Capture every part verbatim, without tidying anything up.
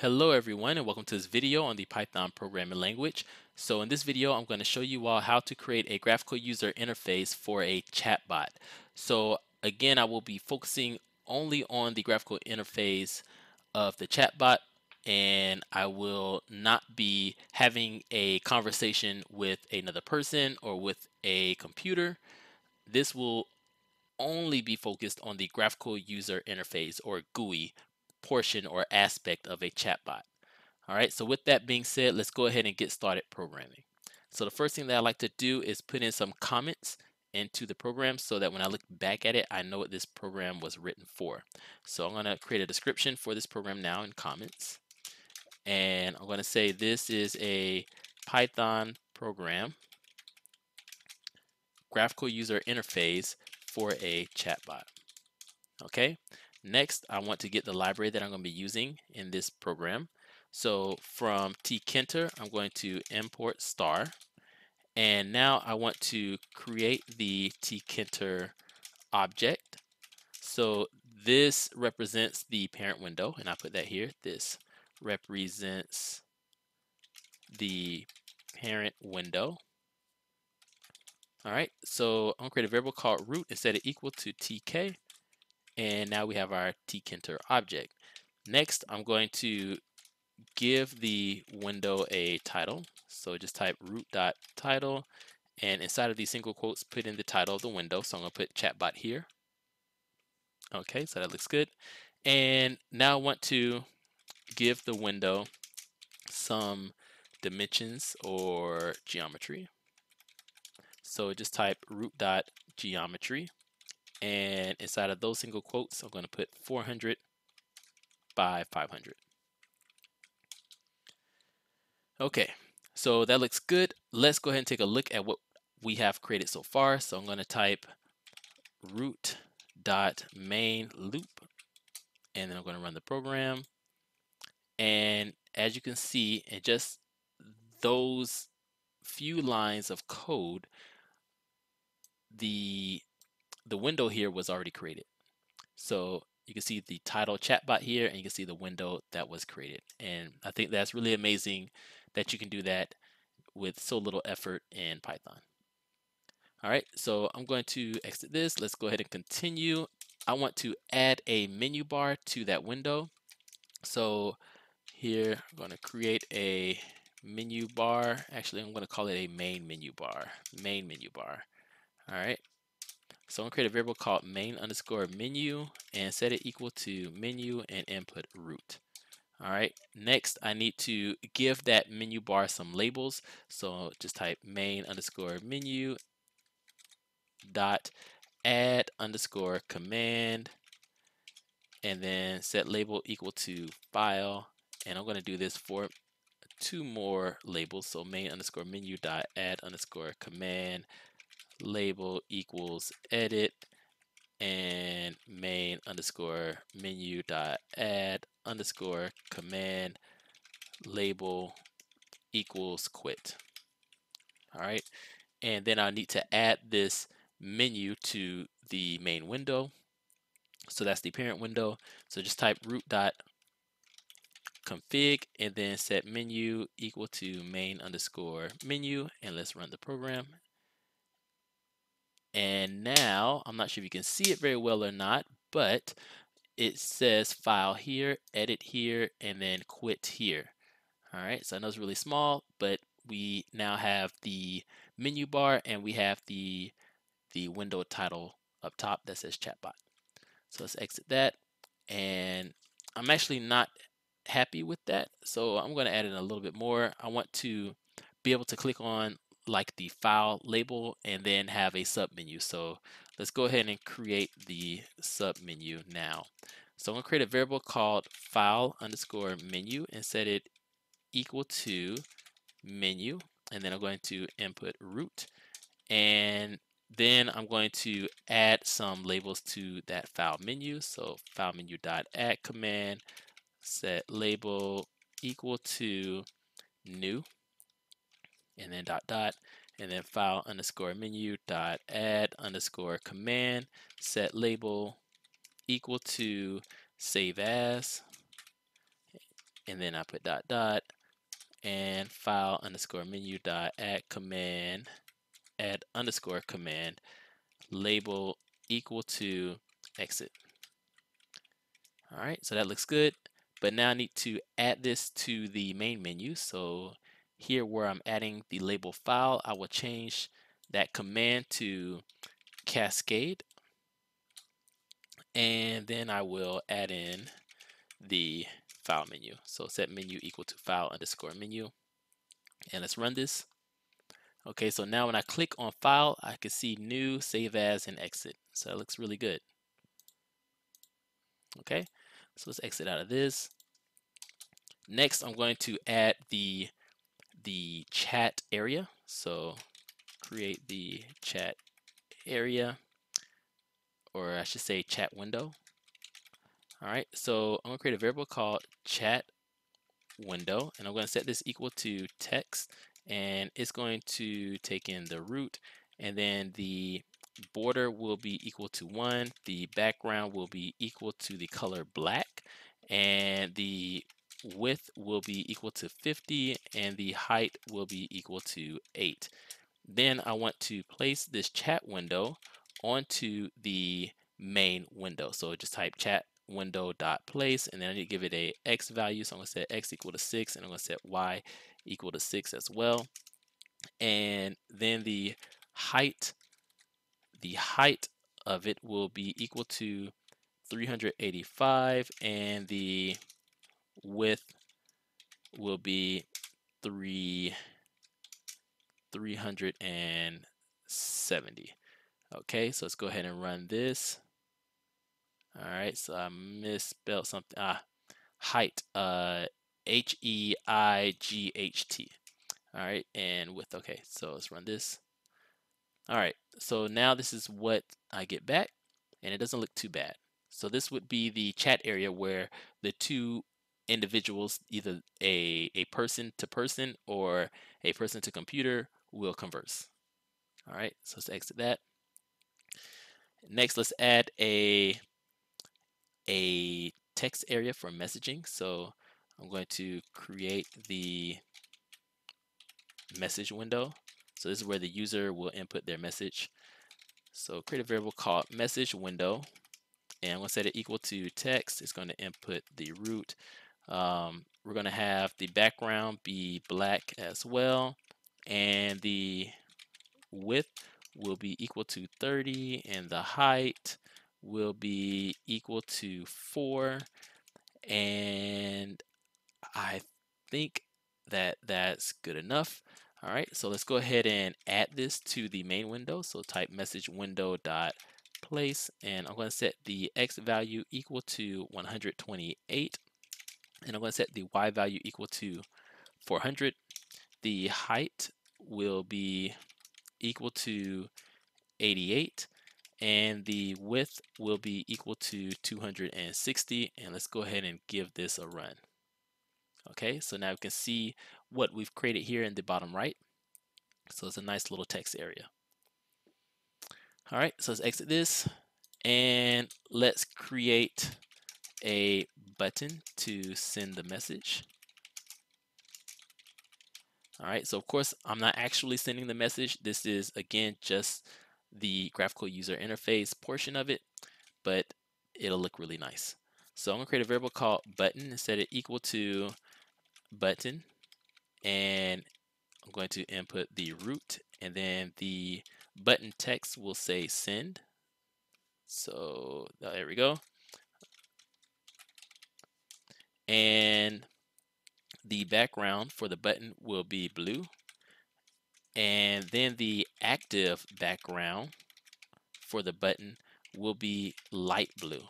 Hello everyone, and welcome to this video on the Python programming language. So in this video, I'm going to show you all how to create a graphical user interface for a chatbot. So again, I will be focusing only on the graphical interface of the chatbot, and I will not be having a conversation with another person or with a computer. This will only be focused on the graphical user interface, or G U I, portion or aspect of a chatbot. All right, so with that being said, let's go ahead and get started programming. So the first thing that I like to do is put in some comments into the program so that when I look back at it, I know what this program was written for. So I'm going to create a description for this program now in comments. And I'm going to say this is a Python program, graphical user interface for a chatbot. Okay. Next, I want to get the library that I'm going to be using in this program. So from tkinter, I'm going to import star. And now I want to create the tkinter object. So this represents the parent window, and I put that here. This represents the parent window. All right, so I'm going to create a variable called root and set it equal to tk. And now we have our tkinter object. Next, I'm going to give the window a title. So just type root.title, and inside of these single quotes, put in the title of the window. So I'm going to put chatbot here. Okay, so that looks good. And now I want to give the window some dimensions or geometry. So just type root.geometry. And inside of those single quotes, I'm going to put four hundred by five hundred. Okay, so that looks good. Let's go ahead and take a look at what we have created so far. So I'm going to type root.main loop, and then I'm going to run the program. And as you can see, in just those few lines of code, the The window here was already created. So you can see the title chatbot here, and you can see the window that was created. And I think that's really amazing that you can do that with so little effort in Python. All right, so I'm going to exit this. Let's go ahead and continue. I want to add a menu bar to that window. So here I'm going to create a menu bar. Actually, I'm going to call it a main menu bar, main menu bar. All right. So I'm going to create a variable called main underscore menu and set it equal to menu and input root. All right, next I need to give that menu bar some labels. So just type main underscore menu dot add underscore command, and then set label equal to file. And I'm going to do this for two more labels. So main underscore menu dot add underscore command, label equals edit, and main underscore menu dot add underscore command, label equals quit. All right, and then I need to add this menu to the main window. So that's the parent window. So just type root dot config, and then set menu equal to main underscore menu, and let's run the program. And now, I'm not sure if you can see it very well or not, but it says file here, edit here, and then quit here. All right, so I know it's really small, but we now have the menu bar, and we have the, the window title up top that says chatbot. So let's exit that. And I'm actually not happy with that, so I'm going to add in a little bit more. I want to be able to click on like the file label and then have a sub menu. So let's go ahead and create the sub menu now. So I'm gonna create a variable called file underscore menu and set it equal to menu, and then I'm going to input root, and then I'm going to add some labels to that file menu. So file menu dot add command, set label equal to new, and then dot dot, and then file underscore menu dot add underscore command, set label equal to save as, and then I put dot dot and file underscore menu dot add command add underscore command label equal to exit. All right, so that looks good, but now I need to add this to the main menu. So here where I'm adding the label file, I will change that command to cascade, and then I will add in the file menu. So set menu equal to file underscore menu, and let's run this. Okay, so now when I click on file, I can see new, save as, and exit. So that looks really good. Okay, so let's exit out of this. Next, I'm going to add the the chat area. So create the chat area, or I should say chat window. All right, so I'm gonna create a variable called chat window, and I'm gonna set this equal to text, and it's going to take in the root, and then the border will be equal to one, the background will be equal to the color black, and the width will be equal to fifty, and the height will be equal to eight. Then I want to place this chat window onto the main window. So just type chat window dot place, and then I need to give it a x value. So I'm gonna set x equal to six, and I'm gonna set y equal to six as well. And then the height the height of it will be equal to three hundred eighty-five, and the width will be three hundred seventy. Okay, so let's go ahead and run this. All right, so I misspelled something. Ah, height, uh, H E I G H T. All right, and width. Okay, so let's run this. All right, so now this is what I get back, and it doesn't look too bad. So this would be the chat area where the two individuals, either a, a person to person or a person to computer, will converse. All right, so let's exit that. Next, let's add a a text area for messaging. So I'm going to create the message window. So this is where the user will input their message. So create a variable called message window, and I'm going to set it equal to text. It's going to input the root. Um, we're going to have the background be black as well, and the width will be equal to thirty, and the height will be equal to four, and I think that that's good enough. All right, so let's go ahead and add this to the main window. So type message window dot place, and I'm going to set the x value equal to one hundred twenty-eight, and I'm going to set the y value equal to four hundred. The height will be equal to eighty-eight, and the width will be equal to two hundred sixty, and let's go ahead and give this a run. Okay, so now we can see what we've created here in the bottom right. So it's a nice little text area. All right, so let's exit this, and let's create a button to send the message. All right, so of course, I'm not actually sending the message. This is, again, just the graphical user interface portion of it, but it'll look really nice. So I'm gonna create a variable called button and set it equal to button, and I'm going to input the root, and then the button text will say send. So there we go. And the background for the button will be blue, and then the active background for the button will be light blue.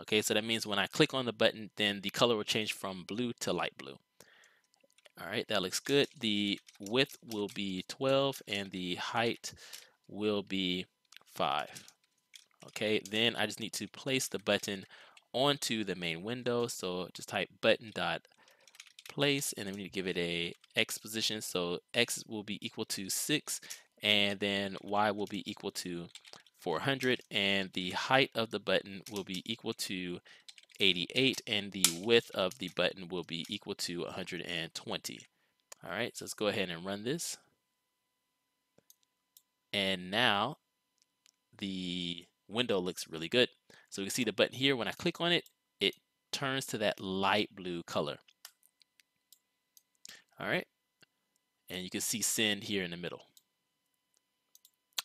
Okay, so that means when I click on the button, then the color will change from blue to light blue. All right, that looks good. The width will be twelve, and the height will be five. Okay, then I just need to place the button onto the main window. So just type button dot place, and then we need to give it a x position. So x will be equal to six, and then y will be equal to four hundred, and the height of the button will be equal to eighty-eight, and the width of the button will be equal to one hundred twenty. All right, so let's go ahead and run this. And now the window looks really good. So we can see the button here. When I click on it, it turns to that light blue color. All right, and you can see send here in the middle.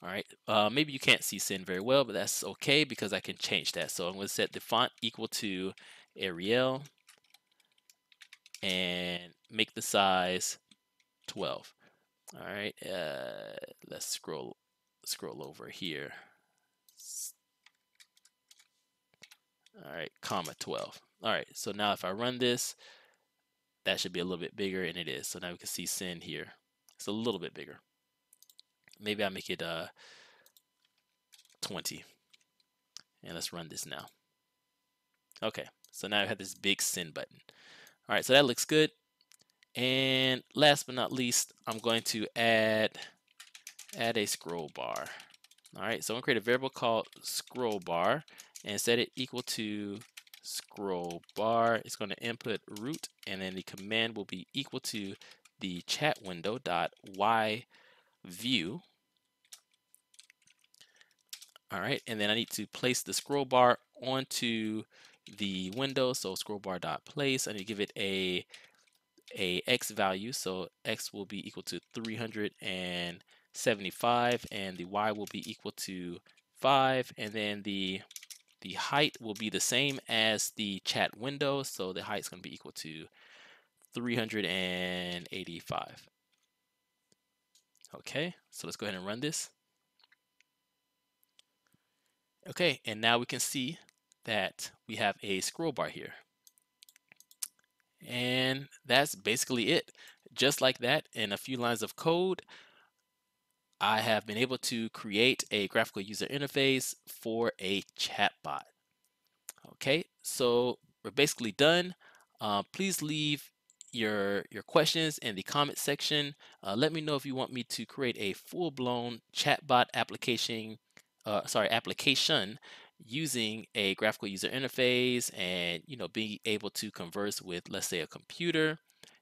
All right, uh, maybe you can't see send very well, but that's okay because I can change that. So I'm going to set the font equal to Arial and make the size twelve. All right, uh, let's scroll scroll over here. All right, comma twelve. All right, so now if I run this, that should be a little bit bigger, and it is. So now we can see send here. It's a little bit bigger. Maybe I'll make it uh, twenty. And let's run this now. Okay, so now I have this big send button. All right, so that looks good. And last but not least, I'm going to add, add a scroll bar. All right, so I'm gonna create a variable called scroll bar and set it equal to scroll bar. It's gonna input root, and then the command will be equal to the chat window dot y view. All right, and then I need to place the scroll bar onto the window. So scroll bar dot place. I need to give it a a x value. So x will be equal to three hundred seventy-five, and the y will be equal to five, and then the the height will be the same as the chat window. So the height is going to be equal to three hundred eighty-five. Okay, so let's go ahead and run this. Okay, and now we can see that we have a scroll bar here. And that's basically it. Just like that, in a few lines of code, I have been able to create a graphical user interface for a chatbot. Okay, so we're basically done. Uh, please leave your your questions in the comment section. Uh, let me know if you want me to create a full-blown chatbot application uh, sorry application using a graphical user interface, and you know, being able to converse with, let's say, a computer,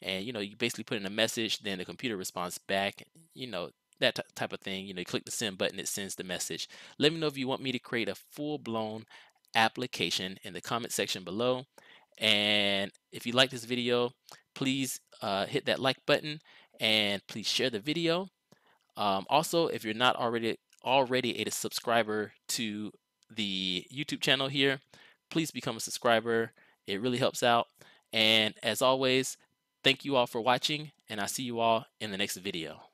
and you know, you basically put in a message, then the computer responds back, you know, that type of thing. You know, you click the send button, it sends the message. Let me know if you want me to create a full-blown application in the comment section below. And if you like this video, please uh, hit that like button, and please share the video. Um, also, if you're not already already a subscriber to the YouTube channel here, please become a subscriber. It really helps out. And as always, thank you all for watching, and I'll see you all in the next video.